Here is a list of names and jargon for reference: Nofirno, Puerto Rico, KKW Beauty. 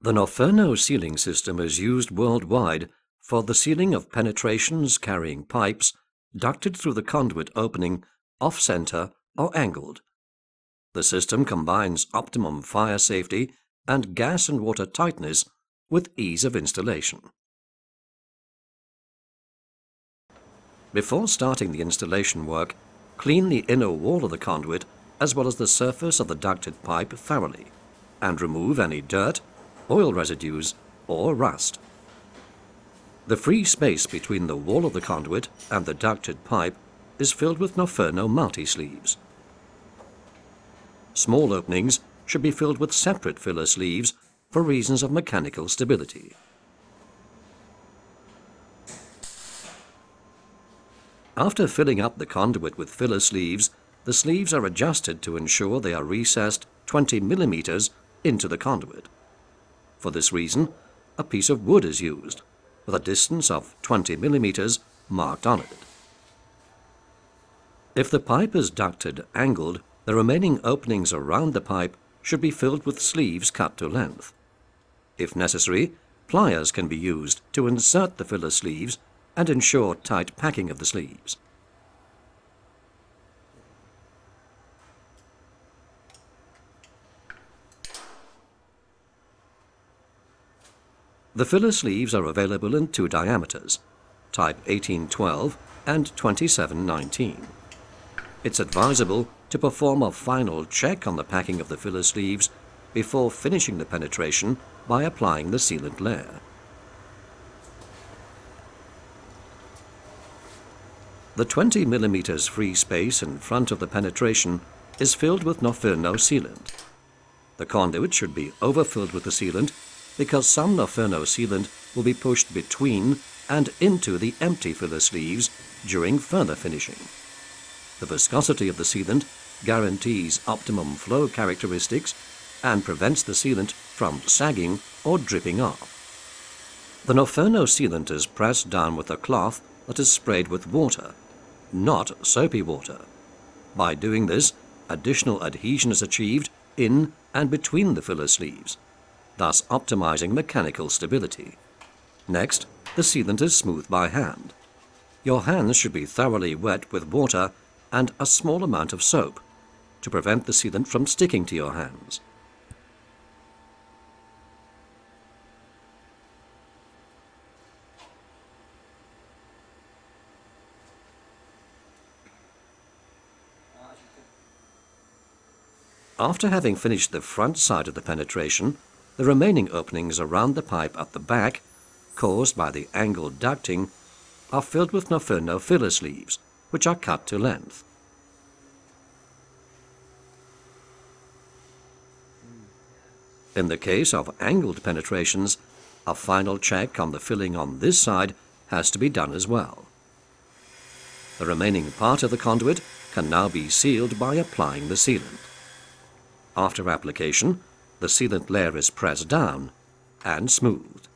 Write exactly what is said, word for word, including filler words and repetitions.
The Nofirno sealing system is used worldwide for the sealing of penetrations carrying pipes ducted through the conduit opening off-center or angled. The system combines optimum fire safety and gas and water tightness with ease of installation. Before starting the installation work, clean the inner wall of the conduit as well as the surface of the ducted pipe thoroughly and remove any dirt, oil residues or rust. The free space between the wall of the conduit and the ducted pipe is filled with Nofirno multi-sleeves. Small openings should be filled with separate filler sleeves for reasons of mechanical stability. After filling up the conduit with filler sleeves, the sleeves are adjusted to ensure they are recessed twenty millimeters into the conduit. For this reason, a piece of wood is used, with a distance of twenty millimeters marked on it. If the pipe is ducted angled, the remaining openings around the pipe should be filled with sleeves cut to length. If necessary, pliers can be used to insert the filler sleeves and ensure tight packing of the sleeves. The filler sleeves are available in two diameters, type eighteen twelve and twenty-seven nineteen. It's advisable to perform a final check on the packing of the filler sleeves before finishing the penetration by applying the sealant layer. The twenty millimeters free space in front of the penetration is filled with Nofirno sealant. The conduit should be overfilled with the sealant because some Nofirno sealant will be pushed between and into the empty filler sleeves during further finishing. The viscosity of the sealant guarantees optimum flow characteristics and prevents the sealant from sagging or dripping off. The Nofirno sealant is pressed down with a cloth that is sprayed with water, not soapy water. By doing this, additional adhesion is achieved in and between the filler sleeves, thus optimizing mechanical stability. Next, the sealant is smoothed by hand. Your hands should be thoroughly wet with water and a small amount of soap to prevent the sealant from sticking to your hands. After having finished the front side of the penetration, the remaining openings around the pipe at the back, caused by the angled ducting, are filled with Nofirno filler sleeves, which are cut to length. In the case of angled penetrations, a final check on the filling on this side has to be done as well. The remaining part of the conduit can now be sealed by applying the sealant. After application, the sealant layer is pressed down and smoothed.